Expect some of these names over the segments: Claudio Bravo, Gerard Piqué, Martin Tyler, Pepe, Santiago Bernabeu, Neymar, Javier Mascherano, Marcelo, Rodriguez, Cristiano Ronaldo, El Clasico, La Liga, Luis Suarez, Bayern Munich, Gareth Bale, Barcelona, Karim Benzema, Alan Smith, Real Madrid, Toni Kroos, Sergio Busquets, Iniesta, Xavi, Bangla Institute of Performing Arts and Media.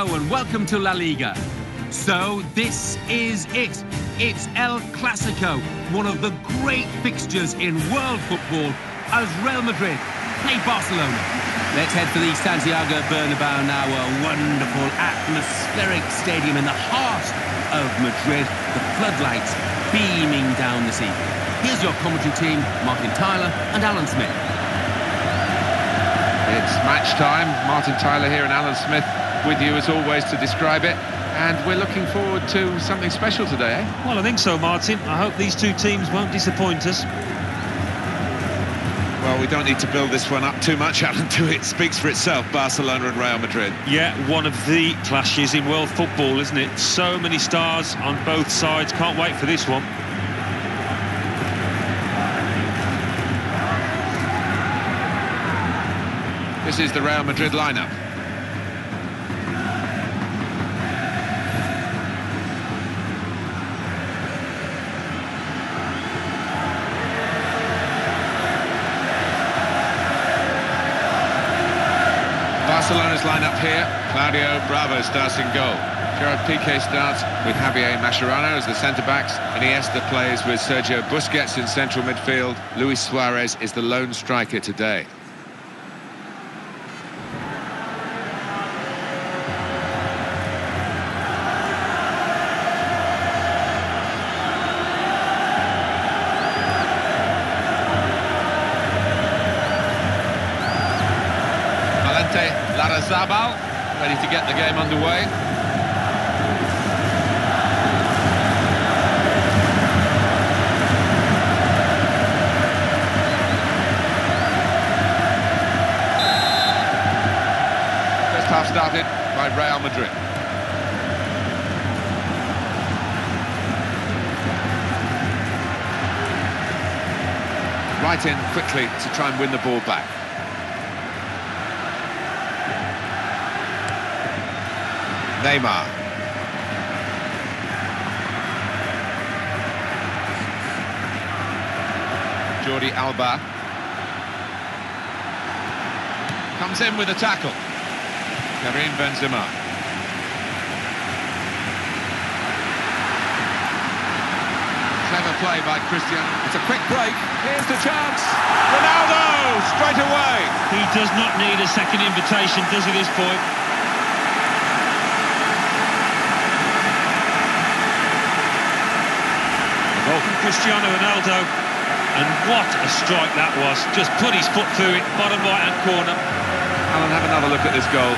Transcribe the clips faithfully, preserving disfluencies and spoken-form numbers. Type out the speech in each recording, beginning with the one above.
Hello and welcome to La Liga. So this is it. It's El Clasico, one of the great fixtures in world football as Real Madrid play Barcelona. Let's head for the Santiago Bernabeu now, a wonderful atmospheric stadium in the heart of Madrid, the floodlights beaming down this evening. Here's your commentary team, Martin Tyler and Alan Smith. It's match time. Martin Tyler here and Alan Smith with you as always to describe it. And we're looking forward to something special today, eh? Well, I think so, Martin. I hope these two teams won't disappoint us. Well, we don't need to build this one up too much, Alan, to it speaks for itself, Barcelona and Real Madrid. Yeah, one of the clashes in world football, isn't it? So many stars on both sides. Can't wait for this one. This is the Real Madrid lineup. Barcelona's lineup here. Claudio Bravo starts in goal. Gerard Piqué starts with Javier Mascherano as the centre-backs. Iniesta plays with Sergio Busquets in central midfield. Luis Suarez is the lone striker today. Zabal, ready to get the game underway. First half started by Real Madrid. Right in quickly to try and win the ball back. Neymar. Jordi Alba. Comes in with a tackle. Karim Benzema. Clever play by Cristiano. It's a quick break. Here's the chance. Ronaldo straight away. He does not need a second invitation, does he, this point? Cristiano Ronaldo, and what a strike that was. Just put his foot through it, bottom right hand corner. Alan, have another look at this goal.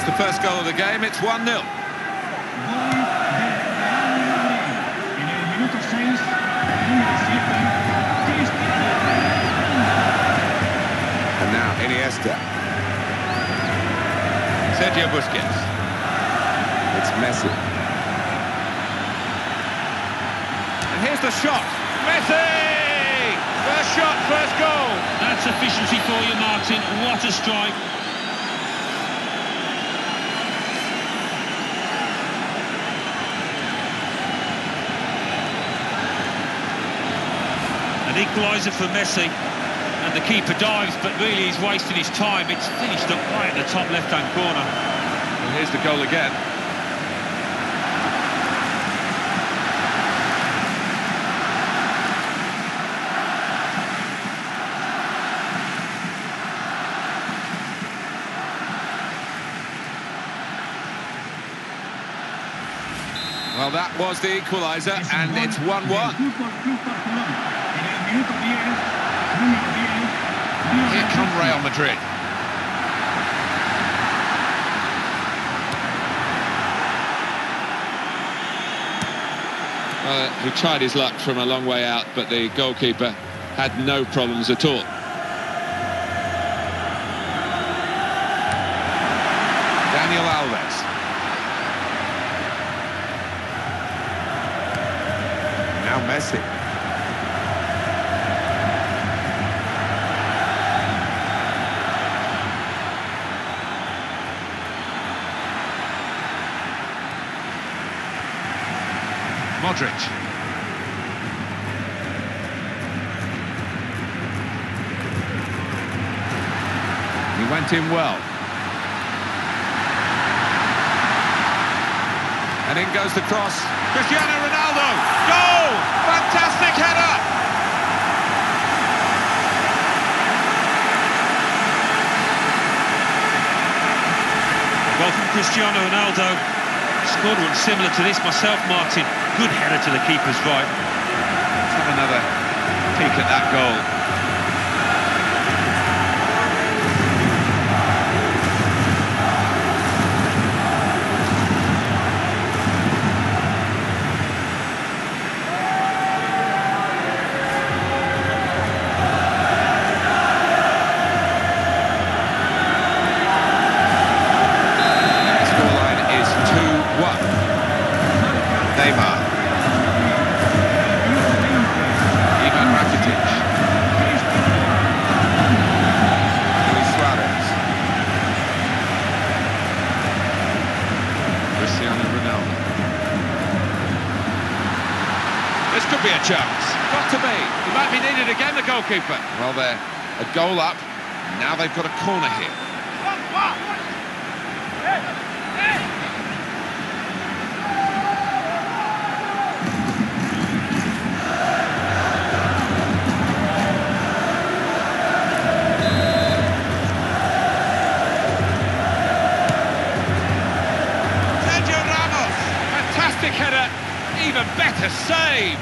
The first goal of the game, it's one nil. And now Iniesta. Sergio Busquets. It's Messi. And here's the shot. Messi! First shot, first goal. That's efficiency for you, Martin. What a strike. Equaliser for Messi, and the keeper dives, but really he's wasted his time. It's finished up right at the top left-hand corner. And here's the goal again. Well, that was the equaliser, and it's one one. Here come Real Madrid. Uh, he tried his luck from a long way out, but the goalkeeper had no problems at all. Daniel Alves. Now Messi. Modric. Went in well. And in goes the cross. Cristiano Ronaldo! Goal! Fantastic header! Well from Cristiano Ronaldo. Scored one similar to this myself, Martin. Good header to the keeper's right. Let's have another peek at that goal. Be a chance, got to be. He might be needed again, the goalkeeper. Well, they're a goal up. Now they've got a corner here. Sergio Ramos, fantastic header, even better save.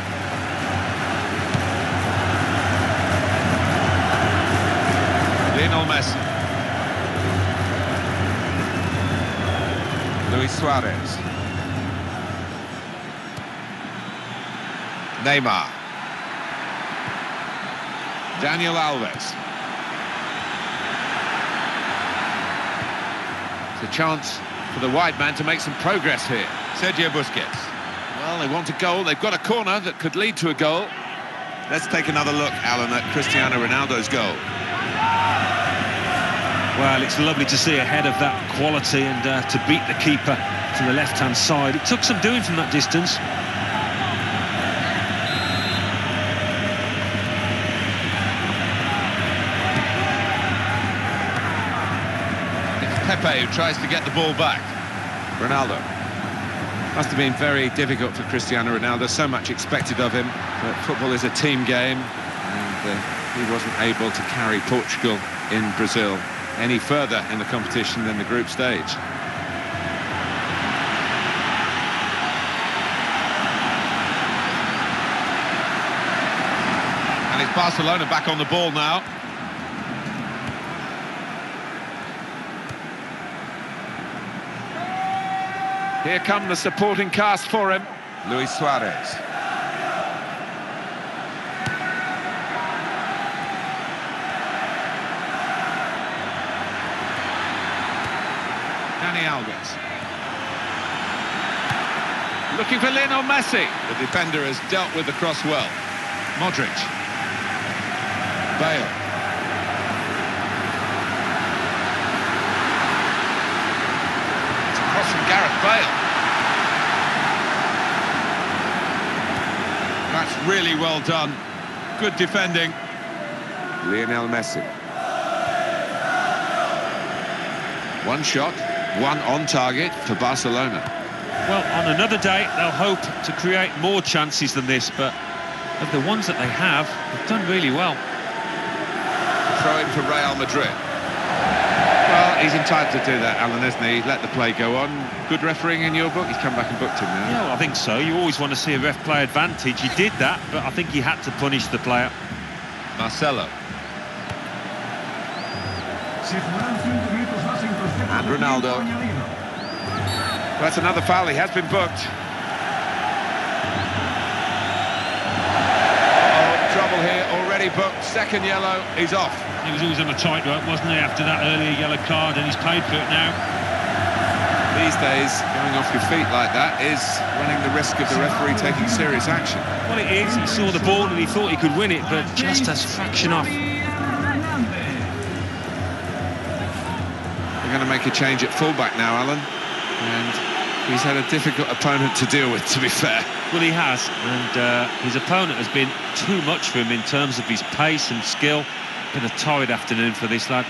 Lionel Messi. Luis Suarez. Neymar. Daniel Alves. It's a chance for the wide man to make some progress here. Sergio Busquets. Well, they want a goal. They've got a corner that could lead to a goal. Let's take another look, Alan, at Cristiano Ronaldo's goal. Well, it's lovely to see a head of that quality and uh, to beat the keeper from the left-hand side. It took some doing from that distance. It's Pepe who tries to get the ball back. Ronaldo. Must have been very difficult for Cristiano Ronaldo, so much expected of him. But football is a team game, and uh, he wasn't able to carry Portugal in Brazil any further in the competition than the group stage. And it's Barcelona back on the ball now. Here come the supporting cast for him. Luis Suarez. Alves. Looking for Lionel Messi. The defender has dealt with the cross well. Modric. Bale. It's a cross from Gareth Bale. That's really well done. Good defending. Lionel Messi. One shot. One on target for Barcelona. Well, on another day, they'll hope to create more chances than this, but of the ones that they have, they've done really well. Throw in for Real Madrid. Well, he's entitled to do that, Alan, isn't he? Let the play go on. Good refereeing in your book? He's come back and booked him now. Yeah, well, I think so. You always want to see a ref play advantage. He did that, but I think he had to punish the player. Marcelo. And Ronaldo. Well, that's another foul. He has been booked. Oh, trouble here. Already booked. Second yellow. He's off. He was always on a tightrope, wasn't he, after that earlier yellow card, and he's paid for it now. These days, going off your feet like that is running the risk of the referee taking serious action. Well, it is. He saw the ball and he thought he could win it, but just a fraction off. Going to make a change at fullback now, Alan, and he's had a difficult opponent to deal with, to be fair. Well, he has, and uh, his opponent has been too much for him in terms of his pace and skill. Been a torrid afternoon for this lad.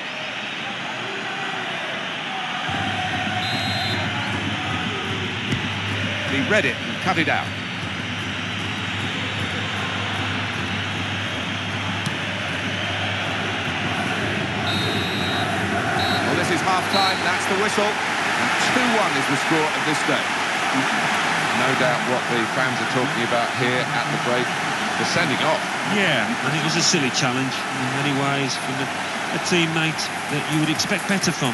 He read it and cut it out. Well, this is half-time, that's the whistle. two one is the score of this day. No doubt what the fans are talking about here at the break, the sending off. Yeah, and it was a silly challenge in many ways from a, a teammate that you would expect better from.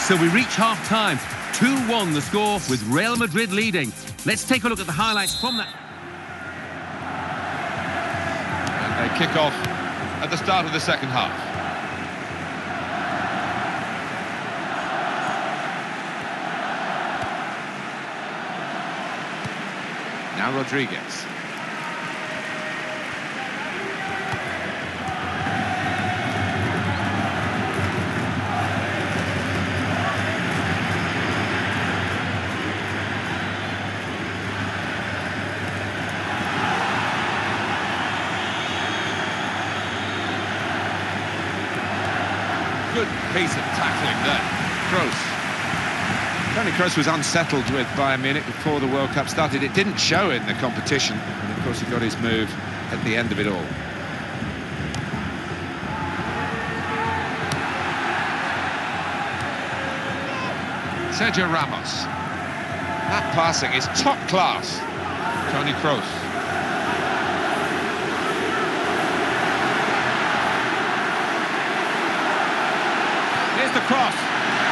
So we reach half-time, two one the score with Real Madrid leading. Let's take a look at the highlights from that. And they kick off at the start of the second half. Now Rodriguez. Good piece of tackling there. Kroos. Toni Kroos was unsettled with Bayern Munich before the World Cup started. It didn't show in the competition, and of course he got his move at the end of it all. Sergio Ramos. That passing is top class. Toni Kroos. Here's the cross.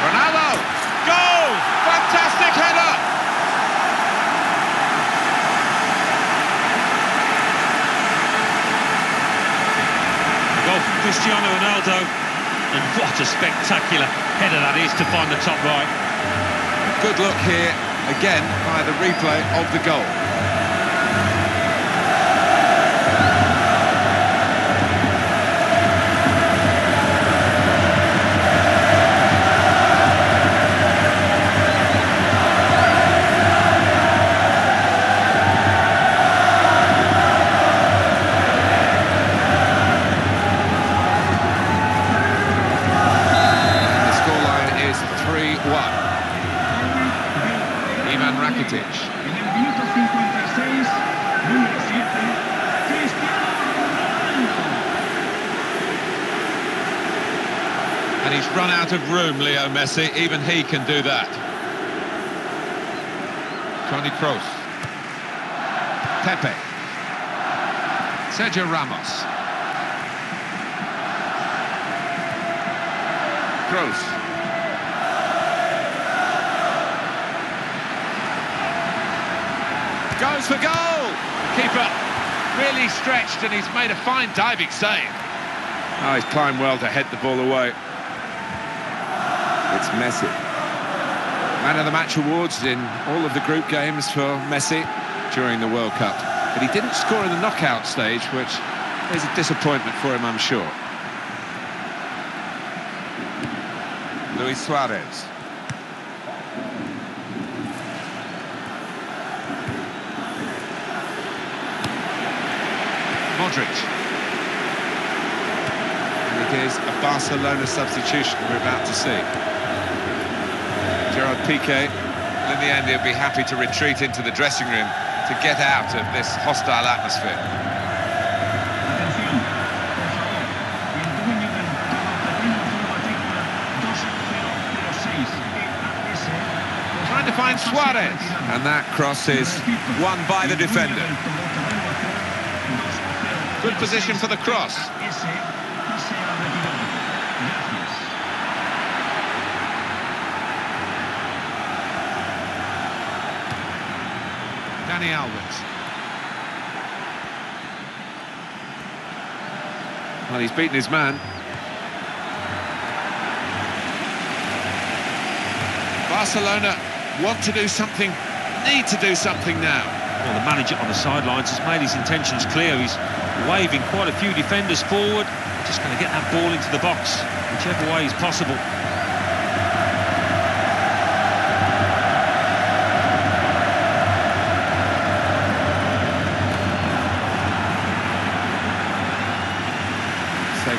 Ronaldo! Goal! Fantastic header! Goal from Cristiano Ronaldo, and what a spectacular header that is to find the top right. Good look here, again, by the replay of the goal. And he's run out of room, Leo Messi. Even he can do that. Toni Kroos. Pepe. Sergio Ramos. Kroos. Goes for goal! Keeper really stretched, and he's made a fine diving save. Oh, he's climbed well to head the ball away. It's Messi. Man of the match awards in all of the group games for Messi during the World Cup. But he didn't score in the knockout stage, which is a disappointment for him, I'm sure. Luis Suarez. Modric. It is a Barcelona substitution we're about to see. Gerard Piqué, in the end, he'll be happy to retreat into the dressing room to get out of this hostile atmosphere. Trying to find Suarez, and that cross is won by the defender. Good position for the cross. Daniel Alves. Well, he's beaten his man. Barcelona want to do something, need to do something now. Well, the manager on the sidelines has made his intentions clear. He's waving quite a few defenders forward. Just going to get that ball into the box, whichever way is possible.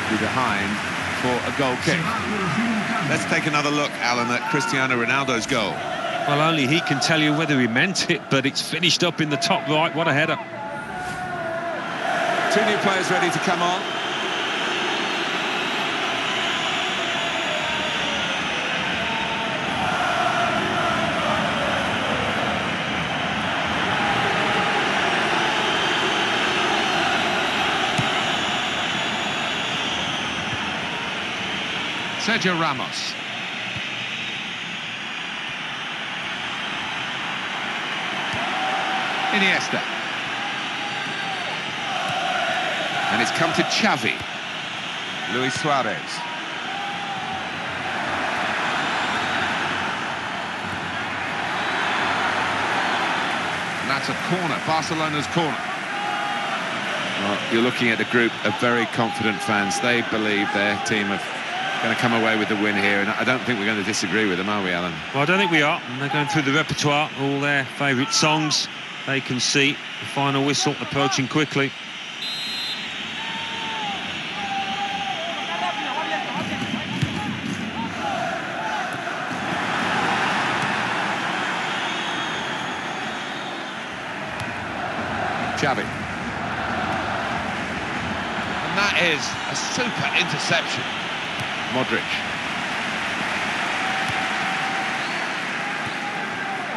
be behind for a goal kick. Let's take another look, Alan, at Cristiano Ronaldo's goal. Well, only he can tell you whether he meant it, but it's finished up in the top right. What a header. Two new players ready to come on. Sergio Ramos. Iniesta. And it's come to Xavi. Luis Suarez. And that's a corner, Barcelona's corner. Well, you're looking at a group of very confident fans. They believe their team have going to come away with the win here, and I don't think we're going to disagree with them, are we, Alan? Well, I don't think we are, and they're going through the repertoire, all their favourite songs. They can see the final whistle approaching quickly. Xavi. And that is a super interception. Modric.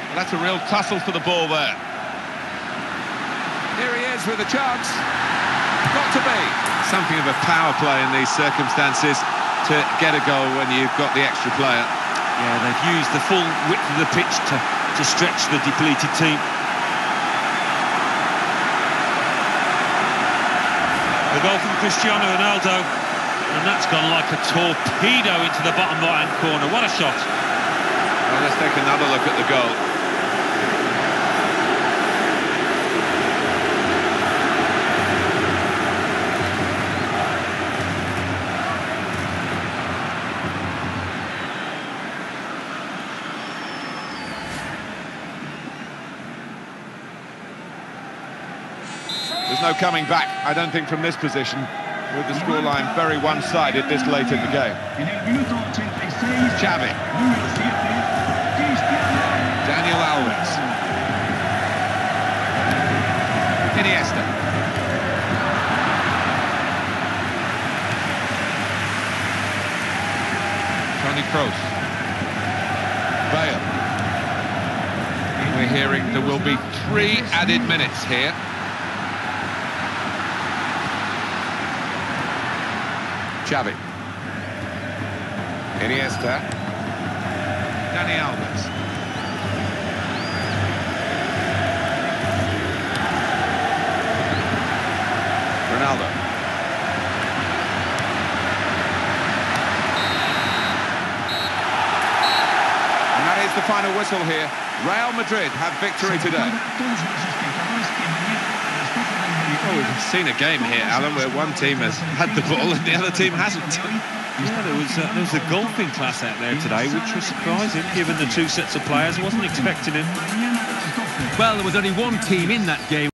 Well, that's a real tussle for the ball there. Here he is with a chance. Got to be. Something of a power play in these circumstances to get a goal when you've got the extra player. Yeah, they've used the full width of the pitch to, to stretch the depleted team. The goal from Cristiano Ronaldo. And that's gone like a torpedo into the bottom right-hand corner. What a shot. Well, let's take another look at the goal. There's no coming back, I don't think, from this position, with the scoreline very one-sided this late in the game. Xavi. Daniel Alves. Iniesta. Toni Kroos. Bale. We're hearing there will be three added minutes here. Xavi. Iniesta. Dani Alves. Ronaldo. And that is the final whistle here. Real Madrid have victory today. Well, we've seen a game here, Alan, where one team has had the ball and the other team hasn't. Yeah, there was a, there was a golfing class out there today, which was surprising, given the two sets of players. I wasn't expecting it. Well, there was only one team in that game.